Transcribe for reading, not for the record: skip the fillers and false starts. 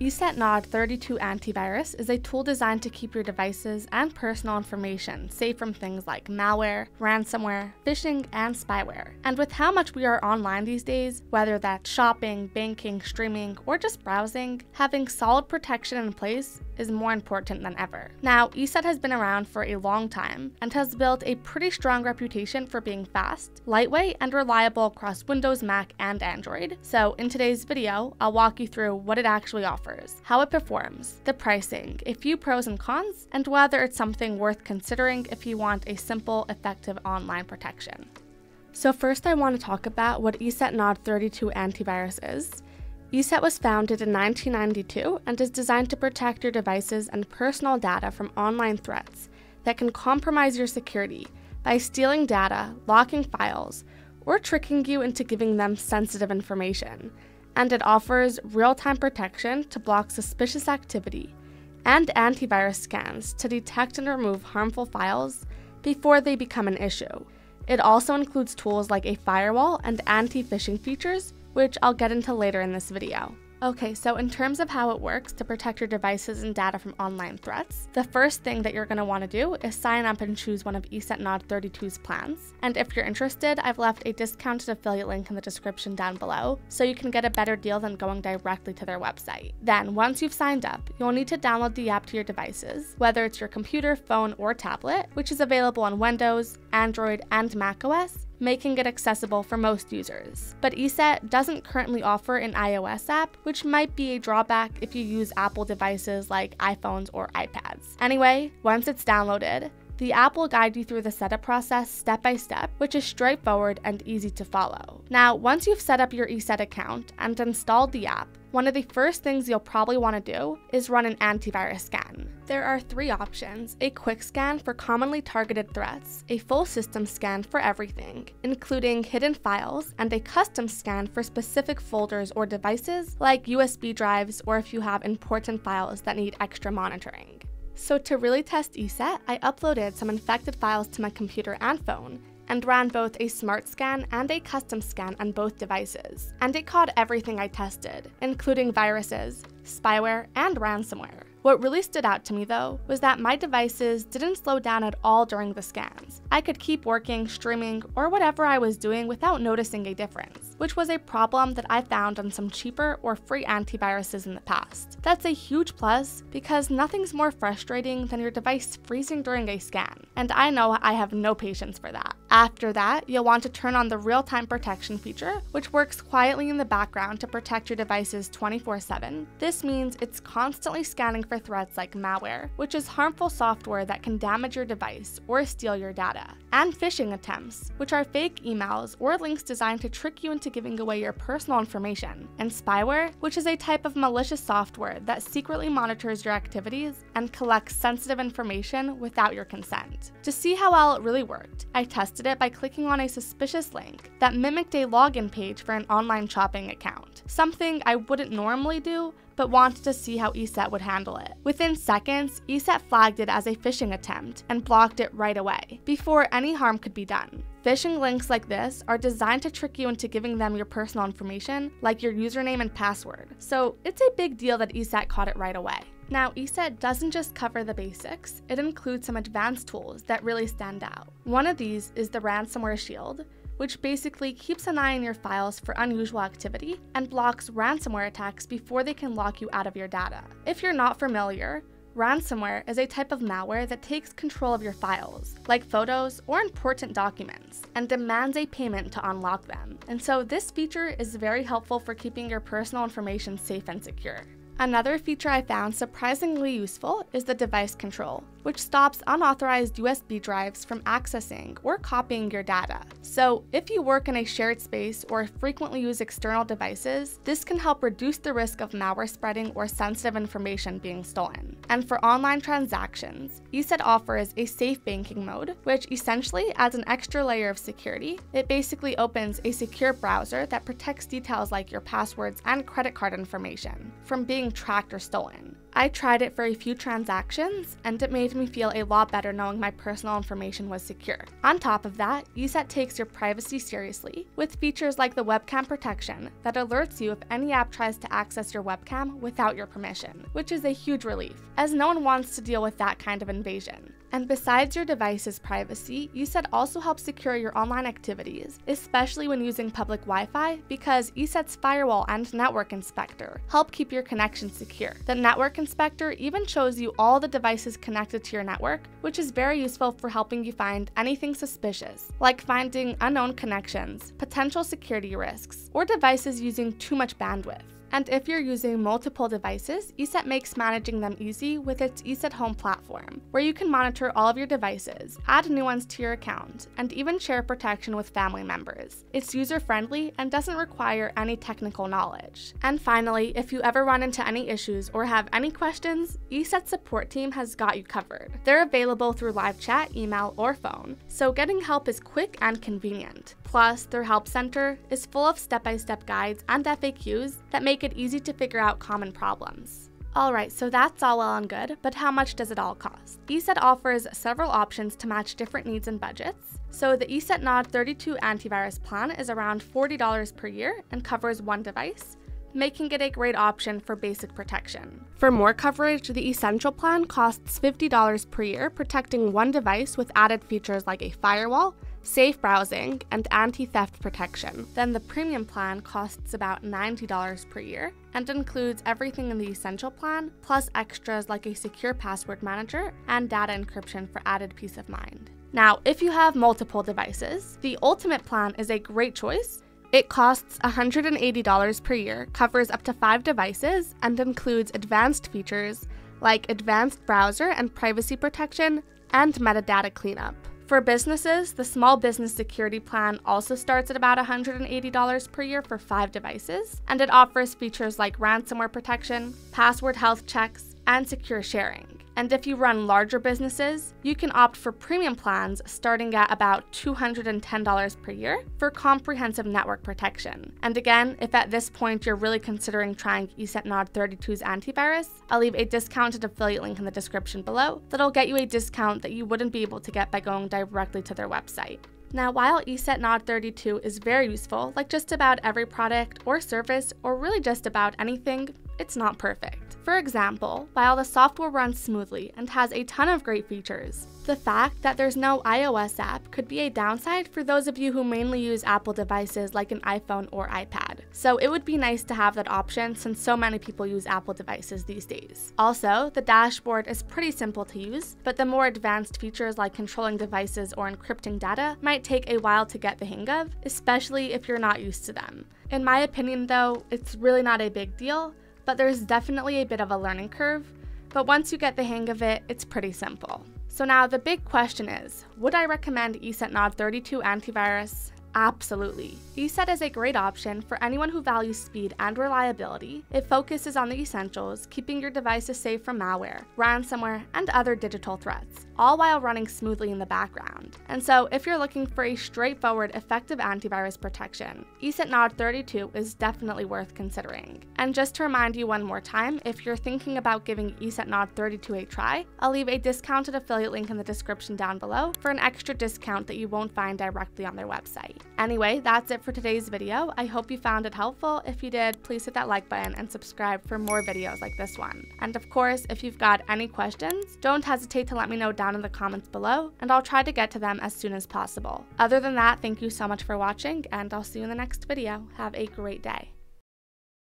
ESET NOD32 Antivirus is a tool designed to keep your devices and personal information safe from things like malware, ransomware, phishing, and spyware. And with how much we are online these days, whether that's shopping, banking, streaming, or just browsing, having solid protection in place is more important than ever. Now, ESET has been around for a long time and has built a pretty strong reputation for being fast, lightweight, and reliable across Windows, Mac, and Android. So in today's video, I'll walk you through what it actually offers, how it performs, the pricing, a few pros and cons, and whether it's something worth considering if you want a simple, effective online protection. So first, I want to talk about what ESET NOD32 Antivirus is. ESET was founded in 1992 and is designed to protect your devices and personal data from online threats that can compromise your security by stealing data, locking files, or tricking you into giving them sensitive information. And it offers real-time protection to block suspicious activity and antivirus scans to detect and remove harmful files before they become an issue. It also includes tools like a firewall and anti-phishing features, which I'll get into later in this video. Okay, so in terms of how it works to protect your devices and data from online threats, the first thing that you're going to want to do is sign up and choose one of ESET NOD32's plans. And if you're interested, I've left a discounted affiliate link in the description down below, so you can get a better deal than going directly to their website. Then, once you've signed up, you'll need to download the app to your devices, whether it's your computer, phone, or tablet, which is available on Windows, Android, and macOS, making it accessible for most users. But ESET doesn't currently offer an iOS app, which might be a drawback if you use Apple devices like iPhones or iPads. Anyway, once it's downloaded, the app will guide you through the setup process step by step, which is straightforward and easy to follow. Now, once you've set up your ESET account and installed the app, one of the first things you'll probably want to do is run an antivirus scan. There are three options: a quick scan for commonly targeted threats, a full system scan for everything, including hidden files, and a custom scan for specific folders or devices like USB drives or if you have important files that need extra monitoring. So to really test ESET, I uploaded some infected files to my computer and phone, and ran both a smart scan and a custom scan on both devices. And it caught everything I tested, including viruses, spyware, and ransomware. What really stood out to me, though, was that my devices didn't slow down at all during the scans. I could keep working, streaming, or whatever I was doing without noticing a difference, which was a problem that I found on some cheaper or free antiviruses in the past. That's a huge plus because nothing's more frustrating than your device freezing during a scan, and I know I have no patience for that. After that, you'll want to turn on the real-time protection feature, which works quietly in the background to protect your devices 24/7. This means it's constantly scanning for threats like malware, which is harmful software that can damage your device or steal your data, and phishing attempts, which are fake emails or links designed to trick you into giving away your personal information, and spyware, which is a type of malicious software that secretly monitors your activities and collects sensitive information without your consent. To see how well it really worked, I tested it by clicking on a suspicious link that mimicked a login page for an online shopping account, something I wouldn't normally do, but wanted to see how ESET would handle it. Within seconds, ESET flagged it as a phishing attempt and blocked it right away, before any harm could be done. Phishing links like this are designed to trick you into giving them your personal information, like your username and password, so it's a big deal that ESET caught it right away. Now, ESET doesn't just cover the basics, it includes some advanced tools that really stand out. One of these is the Ransomware Shield, which basically keeps an eye on your files for unusual activity and blocks ransomware attacks before they can lock you out of your data. If you're not familiar, ransomware is a type of malware that takes control of your files, like photos or important documents, and demands a payment to unlock them. And so this feature is very helpful for keeping your personal information safe and secure. Another feature I found surprisingly useful is the device control, which stops unauthorized USB drives from accessing or copying your data. So if you work in a shared space or frequently use external devices, this can help reduce the risk of malware spreading or sensitive information being stolen. And for online transactions, ESET offers a safe banking mode, which essentially adds an extra layer of security. It basically opens a secure browser that protects details like your passwords and credit card information from being tracked or stolen. I tried it for a few transactions, and it made me feel a lot better knowing my personal information was secure. On top of that, ESET takes your privacy seriously, with features like the webcam protection that alerts you if any app tries to access your webcam without your permission, which is a huge relief, as no one wants to deal with that kind of invasion. And besides your device's privacy, ESET also helps secure your online activities, especially when using public Wi-Fi, because ESET's firewall and network inspector help keep your connection secure. The network inspector even shows you all the devices connected to your network, which is very useful for helping you find anything suspicious, like finding unknown connections, potential security risks, or devices using too much bandwidth. And if you're using multiple devices, ESET makes managing them easy with its ESET Home platform, where you can monitor all of your devices, add new ones to your account, and even share protection with family members. It's user-friendly and doesn't require any technical knowledge. And finally, if you ever run into any issues or have any questions, ESET's support team has got you covered. They're available through live chat, email, or phone, so getting help is quick and convenient. Plus, their help center is full of step-by-step guides and FAQs that make it easy to figure out common problems. Alright, so that's all well and good, but how much does it all cost? ESET offers several options to match different needs and budgets. So the ESET NOD32 antivirus plan is around $40 per year and covers one device, making it a great option for basic protection. For more coverage, the Essential plan costs $50 per year, protecting one device with added features like a firewall, safe browsing, and anti-theft protection. Then the Premium plan costs about $90 per year and includes everything in the Essential plan, plus extras like a secure password manager and data encryption for added peace of mind. Now, if you have multiple devices, the Ultimate plan is a great choice. It costs $180 per year, covers up to 5 devices, and includes advanced features like advanced browser and privacy protection and metadata cleanup. For businesses, the Small Business Security plan also starts at about $180 per year for 5 devices, and it offers features like ransomware protection, password health checks, and secure sharing. And if you run larger businesses, you can opt for Premium plans starting at about $210 per year for comprehensive network protection. And again, if at this point you're really considering trying ESET NOD32's antivirus, I'll leave a discounted affiliate link in the description below that'll get you a discount that you wouldn't be able to get by going directly to their website. Now, while ESET NOD32 is very useful, like just about every product or service, or really just about anything, it's not perfect. For example, while the software runs smoothly and has a ton of great features, the fact that there's no iOS app could be a downside for those of you who mainly use Apple devices like an iPhone or iPad. So it would be nice to have that option since so many people use Apple devices these days. Also, the dashboard is pretty simple to use, but the more advanced features like controlling devices or encrypting data might take a while to get the hang of, especially if you're not used to them. In my opinion though, it's really not a big deal, but there's definitely a bit of a learning curve, but once you get the hang of it, it's pretty simple. So now the big question is, would I recommend ESET NOD32 antivirus? Absolutely. ESET is a great option for anyone who values speed and reliability. It focuses on the essentials, keeping your devices safe from malware, ransomware, and other digital threats, all while running smoothly in the background. And so if you're looking for a straightforward, effective antivirus protection, ESET NOD32 is definitely worth considering. And just to remind you one more time, if you're thinking about giving ESET NOD32 a try, I'll leave a discounted affiliate link in the description down below for an extra discount that you won't find directly on their website. Anyway, that's it for today's video. I hope you found it helpful. If you did, please hit that like button and subscribe for more videos like this one. And of course, if you've got any questions, don't hesitate to let me know down in the comments below, and I'll try to get to them as soon as possible. Other than that, thank you so much for watching, and I'll see you in the next video. Have a great day.